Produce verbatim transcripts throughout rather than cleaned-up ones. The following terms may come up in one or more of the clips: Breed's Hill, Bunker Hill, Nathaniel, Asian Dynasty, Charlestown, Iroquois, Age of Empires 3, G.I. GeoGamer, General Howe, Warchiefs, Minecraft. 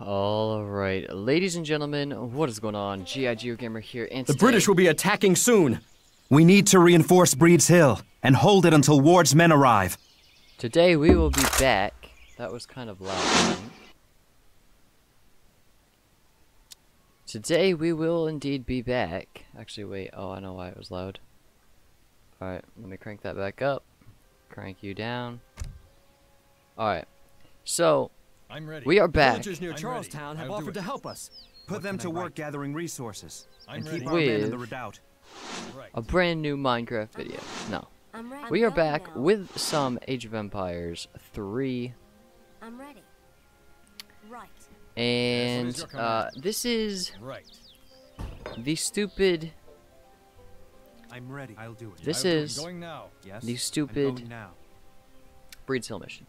Alright, ladies and gentlemen, what is going on? G I. GeoGamer here, and the British will be attacking soon! We need to reinforce Breed's Hill, and hold it until Ward's men arrive. Today we will be back. That was kind of loud, I think. Today we will indeed be back. Actually, wait, oh, I know why it was loud. Alright, let me crank that back up. Crank you down. Alright, so... I'm ready. We are back. Villagers near Charlestown have offered to help us. Put them to work gathering resources and keep our men in the redoubt. A brand new Minecraft video. No. We are back with some Age of Empires three. I'm ready. Right. And uh this is the stupid I'm ready. I'll do it. This is the stupid Breed's Hill mission.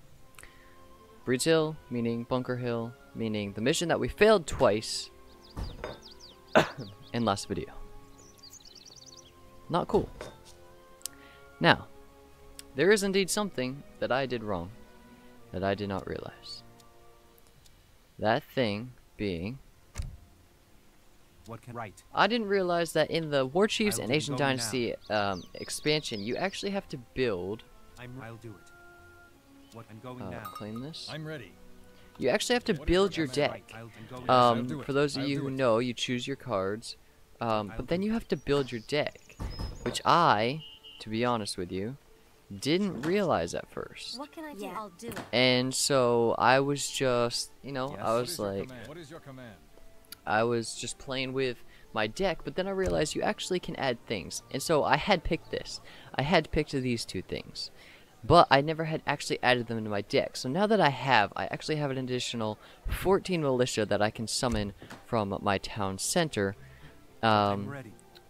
Breed's Hill, meaning Bunker Hill, meaning the mission that we failed twice in last video. Not cool. Now, there is indeed something that I did wrong that I did not realize. That thing being... What can right? I didn't realize that in the Warchiefs and Asian Dynasty um, expansion, you actually have to build... I'm, I'll do it. What I'm going uh, now. Claim this. I'm ready. You actually have to what build your deck. Right. Um, for those of I'll you who it. know, you choose your cards, um, but then you have to build your deck, which I, to be honest with you, didn't realize at first. What can I do? Yeah. I'll do it. And so I was just, you know, yes. I was what like, what is your command? I was just playing with my deck, but then I realized you actually can add things, and so I had picked this. I had picked these two things. But I never had actually added them into my deck. So now that I have, I actually have an additional fourteen militia that I can summon from my town center. Um,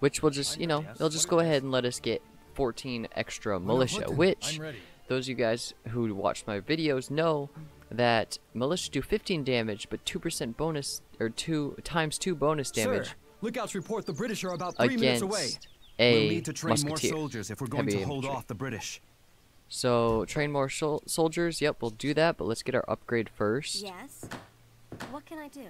which will just, you know, they'll just go ahead and let us get fourteen extra militia. Which, those of you guys who watch my videos know that militia do fifteen damage, but two percent bonus, or two times two bonus damage. Sir, lookouts report the British are about three minutes away. We'll need to train more soldiers if we're going to hold off the British. So, train more soldiers. Yep, we'll do that, but let's get our upgrade first. Yes. What can I do?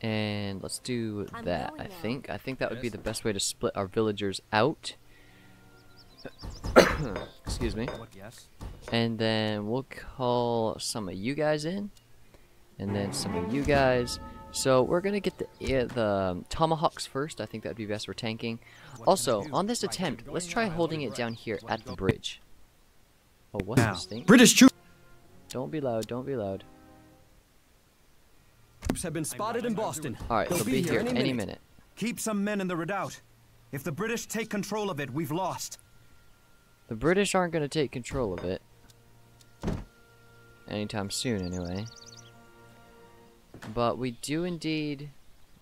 And let's do I'm that, I think. Out. I think that would be the best way to split our villagers out. Excuse me. Yes. And then we'll call some of you guys in. And then some of you guys. So, we're going to get the, uh, the tomahawks first. I think that would be best for tanking. What also, on this attempt, let's try holding it down here at the bridge. Oh, what's now, this thing? British troops. Don't be loud. Don't be loud. Troops have been spotted in Boston. All right, they'll, they'll be, be here any minute. any minute. Keep some men in the redoubt. If the British take control of it, we've lost. The British aren't going to take control of it anytime soon, anyway. But we do indeed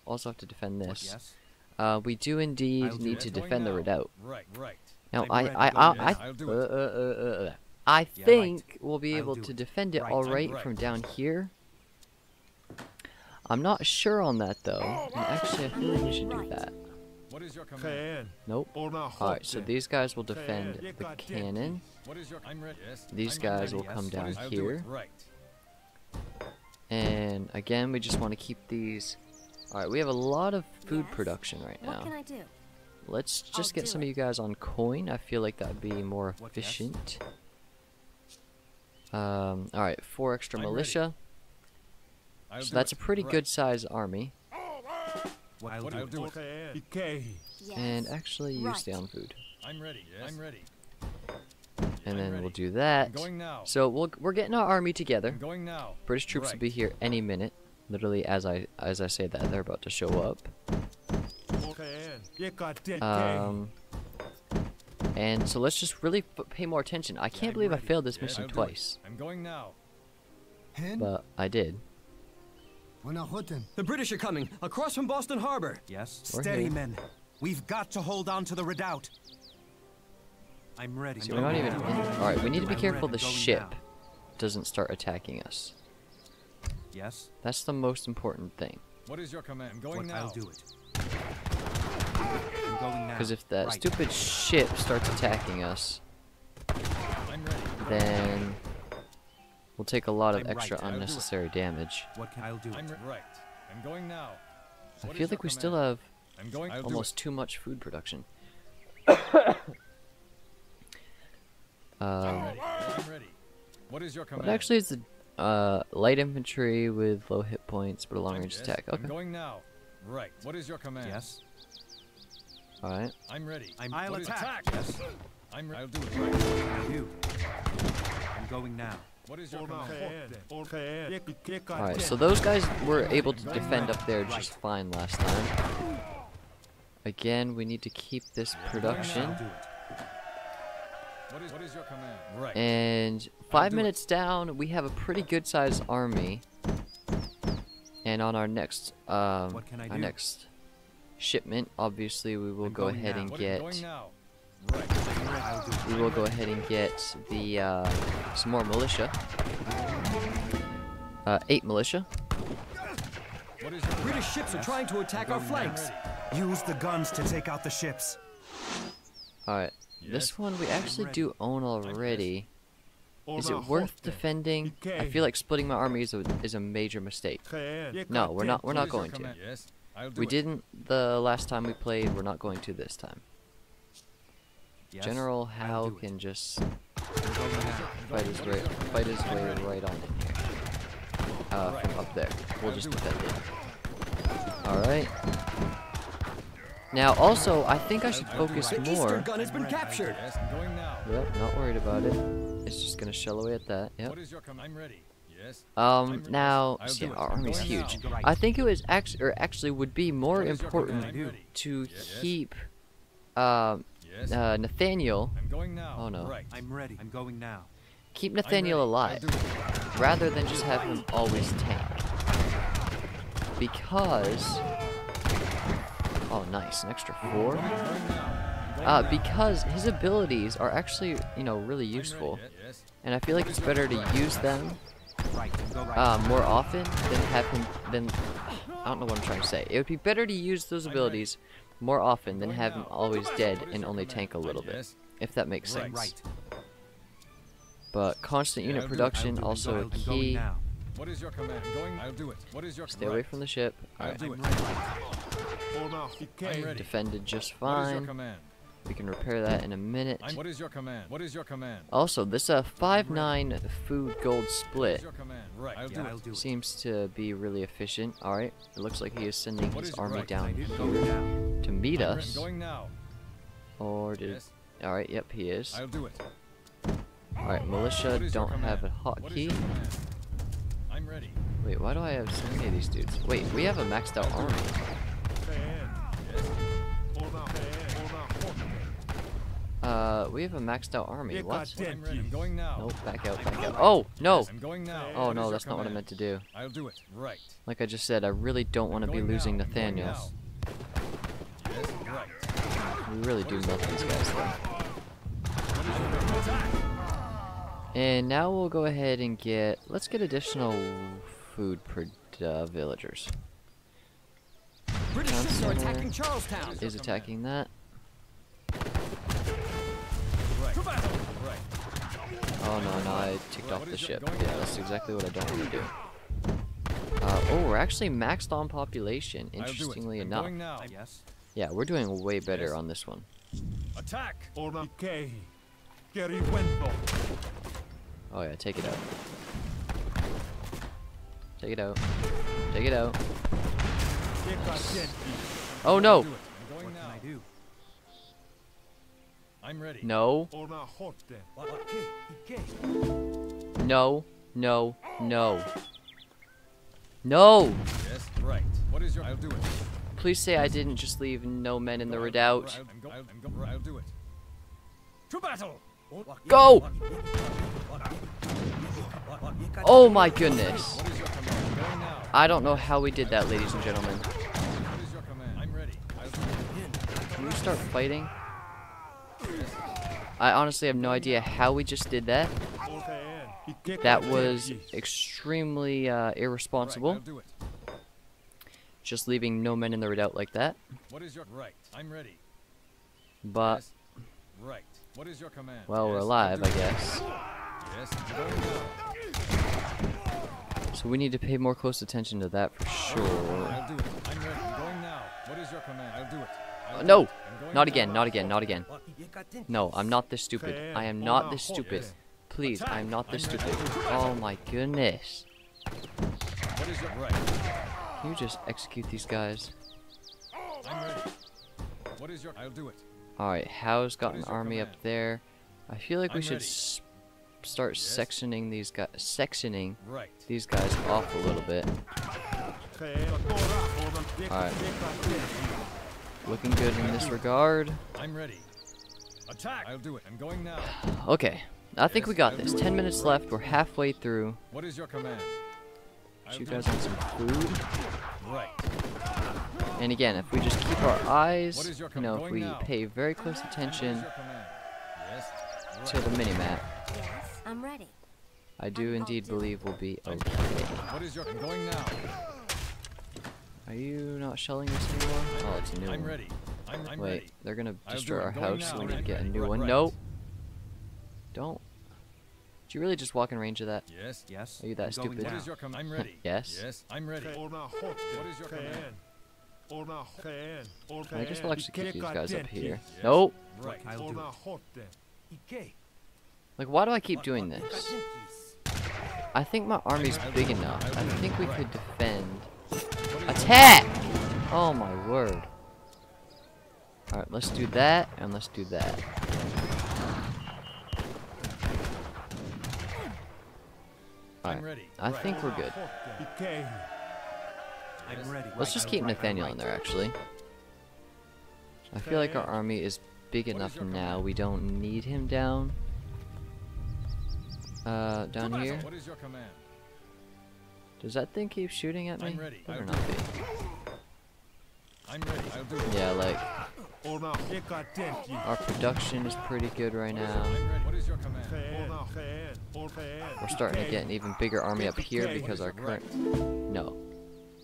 also have to defend this. Yes. Uh, we do indeed do need it. to defend now. the redoubt. Right, right. Now I I I I. I uh, uh, uh, I think yeah, right. we'll be able to defend it right. all right, right from down here. I'm not sure on that though. And actually, I feel like we should do that. What is your command? Nope. Alright, so these guys will defend the cannon. These guys will come down here. And again, we just want to keep these. Alright, we have a lot of food production right now. What can I do? Let's just get some of you guys on coin. I feel like that would be more efficient. Um, alright, four extra militia. So that's a pretty good size army. And actually use down food. I'm ready. I'm ready. And then we'll do that. So we'll, we're getting our army together. British troops will be here any minute. Literally, as I as I say that, they're about to show up. Um, and so let's just really f pay more attention. I can't believe I failed this mission twice. I'm going now. But I did. The British are coming across from Boston Harbor. Yes. Steady men. We've got to hold on to the redoubt. I'm ready. So we're not even in. All right, we need to be careful the ship doesn't start attacking us. Yes. That's the most important thing. What is your command? I'm going now. I'll do it. Because if that right. stupid ship starts attacking us, then We'll take a lot of extra unnecessary damage. What can I do? I'm right. I'm going now. I feel like we still have almost too much food production. um, what is your command? But actually, it's a uh, light infantry with low hit points, but a long range attack. Okay. I'm going now. Right. What is your command? Yes. All right. I'm ready. I'm I'll attack. attack. Yes. I'm ready. I'll do it. Right. You. I'm going now. What is your command? All right. So those guys were able to defend up there just fine last time. Again, we need to keep this production. And five minutes down, we have a pretty good sized army. And on our next, um, our next shipment, obviously we will go ahead and get. We will go ahead and get the uh, some more militia. Uh, eight militia. British ships are trying to attack our flanks. Use the guns to take out the ships. All right, this one we actually do own already. Is it worth defending? I feel like splitting my army is a, is a major mistake. No, we're not. We're not going to. We didn't the last time we played. We're not going to this time. General Howe can just fight his way, fight his way right on in here. Uh, from up there. We'll just defend it. All right. Now, also, I think I should focus more. Gun has been captured. Yep, not worried about it. It's just gonna shell away at that. Yep. I'm ready. Yes. Um. Now, see, our army's huge. I think it was actually, or actually, would be more important to keep. Um. Uh, Nathaniel. Oh no. I'm ready. I'm going now. Keep Nathaniel alive, rather than just have him always tank. Because. Oh, nice, an extra four. Uh, because his abilities are actually, you know, really useful, and I feel like it's better to use them uh, more often than have him. Than I don't know what I'm trying to say. It would be better to use those abilities more often than have him always dead and only tank a little bit, if that makes sense. But constant unit production also a key. What is your command? Going, I'll do it. What is your Stay away from the ship. All right. Defended just fine. We can repair that in a minute. What is your command? What is your command? Also, this uh five nine food gold split seems to be really efficient. All right. It looks like he is sending his army down here to meet us. Or did? All right. Yep, he is. I'll do it. All right. Militia don't have a hotkey. I'm ready. Wait, why do I have so many of these dudes? Wait, we have a maxed out army. Uh, we have a maxed out army. What? Nope, back out, back out. Oh no! Oh no, that's not what I meant to do. I'll do it. Right. Like I just said, I really don't want to be losing Nathaniel. We really do melt these guys though. And now we'll go ahead and get, let's get additional food per uh, villagers. British ships are attacking Charlestown. Is attacking that. Oh no, no, I ticked off the ship. Yeah, that's exactly what I don't want to do. Uh, oh, we're actually maxed on population, interestingly enough. Yeah, we're doing way better on this one. Attack! Oh yeah, take it out. Take it out. Take it out. Nice. Oh no! I'm ready. No. No. No. No. No. Yes, right. What is your I'll do it. Please say I didn't just leave no men in the redoubt. I'll do it. To battle! Go! Oh my goodness. I don't know how we did that, ladies and gentlemen. Can we start fighting? I honestly have no idea how we just did that. That was extremely uh, irresponsible. Just leaving no men in the redoubt like that. But... What is your command? Well, yes, we're alive, I guess. Yes, So we need to pay more close attention to that for sure. I'll do it. I'm ready. I'm going now. What is your command? I'll do it. I'll uh, no. Do it. Not again. Not again. Not again. No, I'm not this stupid. I am not this stupid. Please, I am not this stupid. Oh my goodness. What is your right? Can you just execute these guys? I'm ready. What is your I'll do it. Alright, Howe's got an army command? Up there. I feel like I'm we should s start yes. sectioning these guys sectioning right. these guys off a little bit. Alright. Looking good in this regard. I'm ready. Attack. I'll do it. I'm going now. Okay. I think yes, we got I'll this. Ten minutes right. left. We're halfway through. What is your command? I'll you guys want some food? Right. And again, if we just keep our eyes, you know, if we now? pay very close attention yes, right. to the minimap, yes, I'm ready. I do I'm indeed believe we'll be okay. What is your going now? Are you not shelling this anymore? Oh, it's a new I'm one. Ready. I'm, I'm Wait, ready. They're going to destroy our house, so we need to get ready. a new right. one. Nope. Don't. Did you really just walk in range of that? Yes, yes. Are you that I'm stupid? What is your I'm ready. yes. Yes, I'm ready. What is your command? I guess we'll actually keep these guys up here. Yes. Nope. Right. I'll do it. Like, why do I keep doing this? I think my army's big enough. I think we could defend. Attack! Oh my word. Alright, let's do that, and let's do that. Alright, I think we're good. I'm ready. Let's just keep Nathaniel in there, actually. I feel like our army is big enough now. We don't need him down. Uh, down here. Does that thing keep shooting at me? Better not be. Yeah, like... Our production is pretty good right now. We're starting to get an even bigger army up here because our current... No.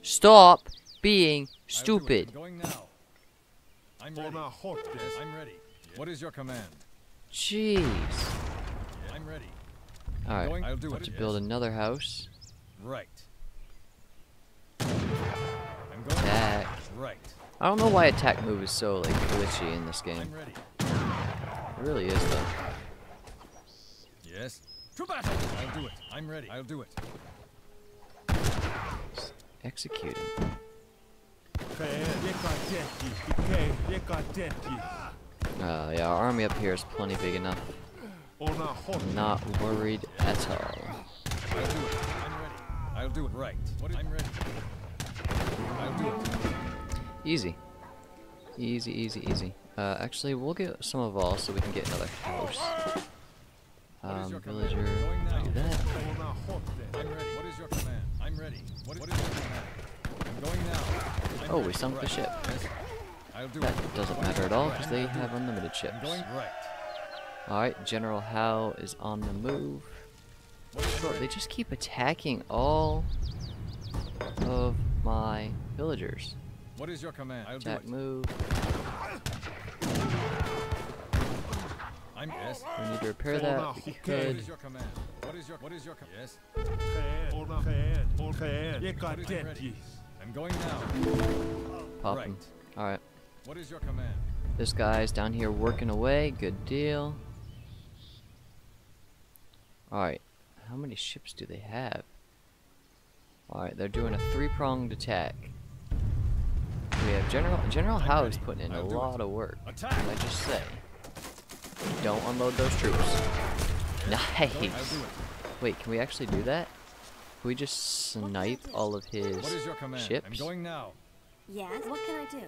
Stop being stupid. I'm ready. What is your command? Jeez. I'm ready. All right. I'll do it. To build another house. Right. Attack. Right. I don't know why attack move is so like glitchy in this game. It really is though. Yes. To battle. I'll do it. I'm ready. I'll do it. Executed. Uh, yeah, our army up here is plenty big enough. I'm not worried at all. I'll do it. I'm ready. I'll do it right. I'm ready. I'll do it. Easy. Easy, easy, easy. Uh, actually, we'll get some of all so we can get another house. Um, villager. Do that. I'm ready. What is your command? I'm ready. What is your command? I'm going now. I'm oh, we sunk right. the ship. Yes. I'll do that it. doesn't matter at all because they have unlimited ships. Right. Alright, General Howe is on the move. Sure, they just keep attacking all of my villagers. What is your command? I'll Attack do it. move. I'm yes. We need to repair that. We could. What is your command? What is your what is your yes? I'm going now. Pop him. All right. What is your command? This guy's down here working away. Good deal. All right. How many ships do they have? All right, they're doing a three-pronged attack. We have General General Howe is putting in a lot of work. I just say. Don't unload those troops. Nice. Wait, can we actually do that? Can we just snipe all of his ships? I'm going now. Yes. What can I do?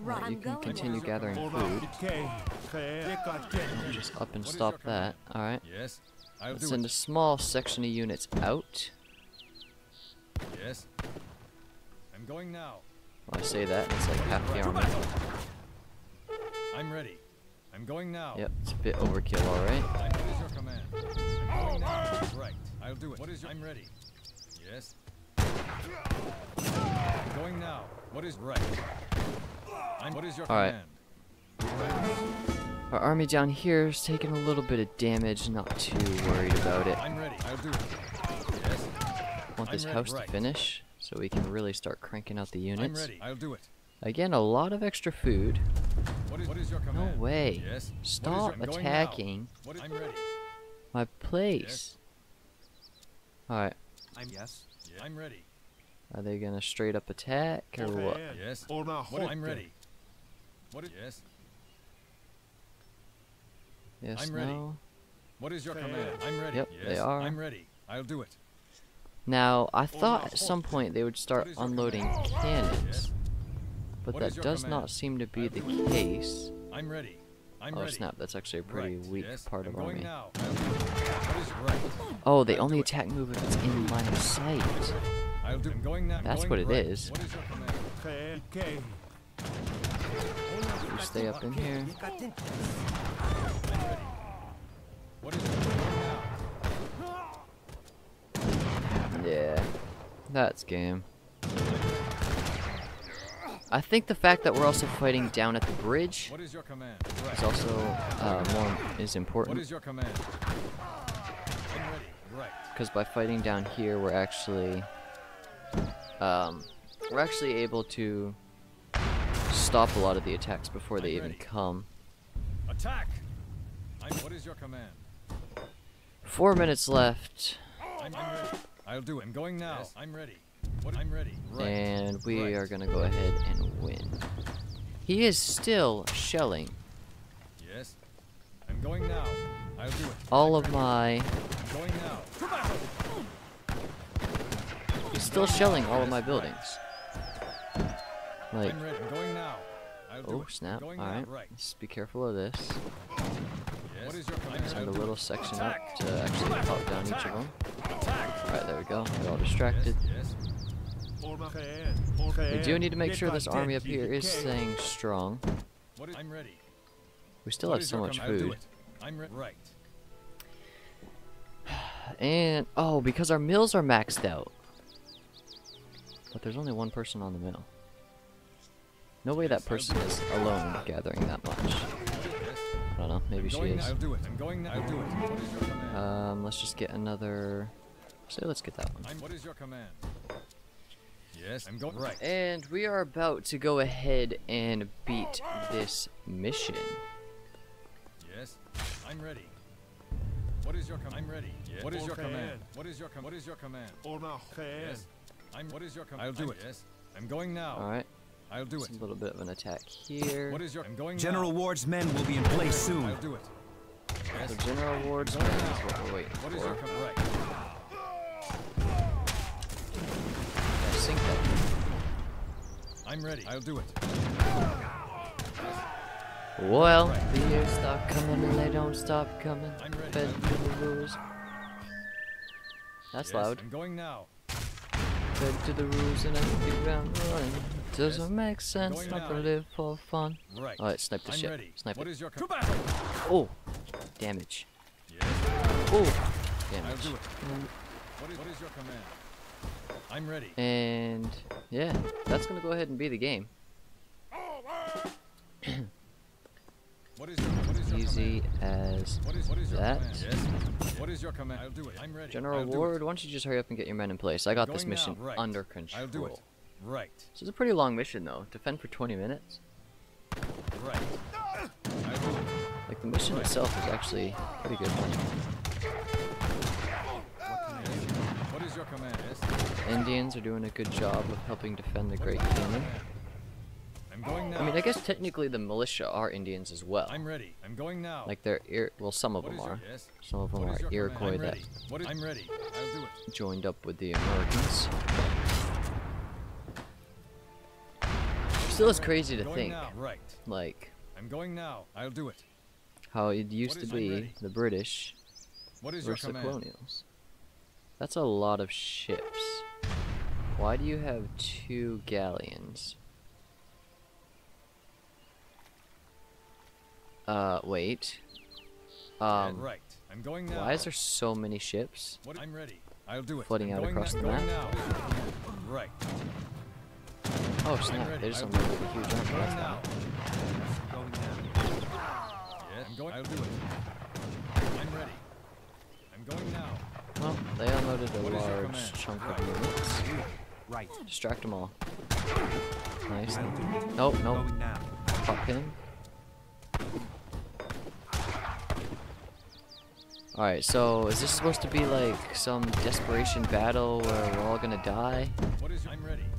Right, you can continue gathering food. We'll just up and stop that. All right. Yes. Let's send a small section of units out. Yes. I'm going now. I say that, it's like half the army. I'm ready. I'm going now. Yep, it's a bit overkill, all right. What is your command? I'm going now. Right. I'll do it. What is your I'm ready. Yes. I'm going now. What is right? I'm what is your all command? Right. Our army down here is taking a little bit of damage, not too worried about it. I'm ready. I'll do it. Yes. want this house to finish so we can really start cranking out the units. I'm ready. I'll do it. Again, a lot of extra food. What is, what is your command? No way. Yes. Stop your, attacking what is, I'm ready. My place. Yes. Alright. Yes. Yeah. I'm ready. Are they gonna straight up attack or okay, what? Yes. Or not, what I'm ready. What is, yes. Yes, I'm ready. No. What is your command? I'm ready. Yep, yes, they are. I'm ready. I'll do it. Now, I thought at some point they would start unloading command? Cannons. Yes. But what that does command? Not seem to be the case. I'm ready. I'm oh snap, that's actually a pretty right. weak yes. part I'm of army. Now. Right. Oh, they I'll only attack it. Move if it's in line of sight. I'll do going now. That's going what right. it is. What is your command? Okay. You stay up in here. What is now? Yeah, that's game. I think the fact that we're also fighting down at the bridge what is, your command? Right. is also uh, more is important. Because by fighting down here, we're actually um, we're actually able to stop a lot of the attacks before they I'm even ready. Come. Attack! I'm, what is your command? Four minutes left. I'm, I'm ready. I'll do it. I'm going now. Yes, I'm ready. What, I'm ready. Right. And we right. are gonna go ahead and win. He is still shelling. Yes. I'm going now. I'll do it. All I'm of ready. My. I'm going now. He's still shelling all of my buildings. Like. I'm ready. I'm going now. I'll do oh it. Snap! All right. right. Let's be careful of this. Yes. Let's add a little section attack. Up to actually pop down attack. Each of them. Attack. All right, there we go. We're all distracted. Yes. Yes. We do need to make sure this army up here is staying strong. I'm ready. We still have so much food. I'm right. And oh, because our mills are maxed out. But there's only one person on the mill. No way that person is alone gathering that much. I don't know. Maybe she is. Um, let's just get another. So let's get that one. What is your command? Yes, I'm going right. And we are about to go ahead and beat this mission. Yes, I'm ready. What is your command? I'm ready. Yes. What is your command? What is your command? What is your command? Oh no. Yes. I'm what is your command? I'll do it. Yes. I'm going now. All right. I'll do That's it. A little bit of an attack here. What is your I'm going General now. Ward's men will be in place soon. I'll do it. Yes. So General Ward's men is what we're waiting for. What is your command? I'm ready. I'll do it. Well, right. the years stop coming and they don't stop coming. I'm ready. To the rules. That's yes, loud. I'm going now. Fed to the rules and I keep around running. Doesn't yes. make sense. Not gonna live for fun. Right. Alright, snipe the ship. Snipe what it. Is your oh, damage. Yes. Oh, damage. I'll do it. Mm. What, is, what is your command? I'm ready. And yeah, that's gonna go ahead and be the game. What is your, what is your easy command? As what is, what is your that. Yes. What is your command? I'll do it. I'm ready. General I'll Ward, why don't you just hurry up and get your men in place? I got this mission right. under control. I'll do it. Right. This is a pretty long mission though. Defend for twenty minutes. Right. Like the mission right. itself is actually pretty good. What is your command? Indians are doing a good job of helping defend the Great Canyon. I'm going now. I mean, I guess technically the militia are Indians as well. I'm ready. I'm going now. Like they're Ir well, some of them are. Yes. Some of them what are Iroquois that what is I'm ready. I'll do it. Joined up with the Americans. Still, it's crazy to think, right. like, I'm going now. I'll do it. How it used to be the British what is versus your the colonials. That's a lot of ships. Why do you have two galleons? Uh, wait. Um, right. I'm going now. Why is there so many ships? What I'm ready. I'll do it. Flooding I'm out across now, the map. Now. Right. Oh snap! There's some really huge army. That's now. Going now. Yes. I'm going. I'll do it. I'm ready. I'm going now. Well, they unloaded a large chunk of units. Right. Distract them all. Nice. Nope, nope. Pop him. Alright, so is this supposed to be like some desperation battle where we're all gonna die?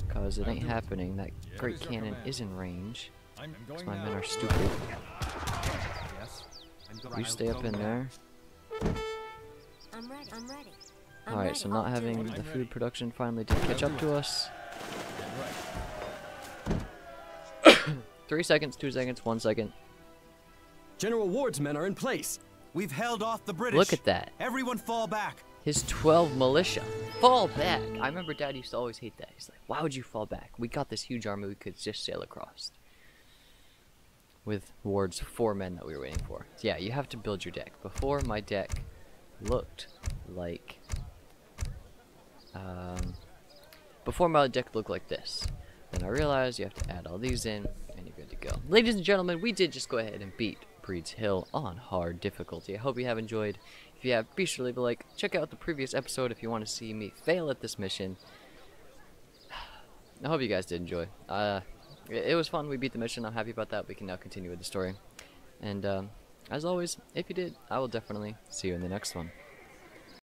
Because it ain't happening. That great cannon is in range. Because my men are stupid. You stay up in there. I'm ready. I'm ready. Alright, so not having the food production finally did catch up to us. Three seconds, two seconds, one second. General Ward's men are in place. We've held off the British. Look at that. Everyone fall back. His twelve militia. Fall back. I remember Dad used to always hate that. He's like, why would you fall back? We got this huge army we could just sail across. With Ward's four men that we were waiting for. Yeah, you have to build your deck. Before, my deck looked like... Um, before my deck looked like this. Then I realized you have to add all these in, and you're good to go. Ladies and gentlemen, we did just go ahead and beat Breed's Hill on hard difficulty. I hope you have enjoyed. If you have, be sure to leave a like. Check out the previous episode if you want to see me fail at this mission. I hope you guys did enjoy. Uh, it was fun. We beat the mission. I'm happy about that. We can now continue with the story. And um, as always, if you did, I will definitely see you in the next one.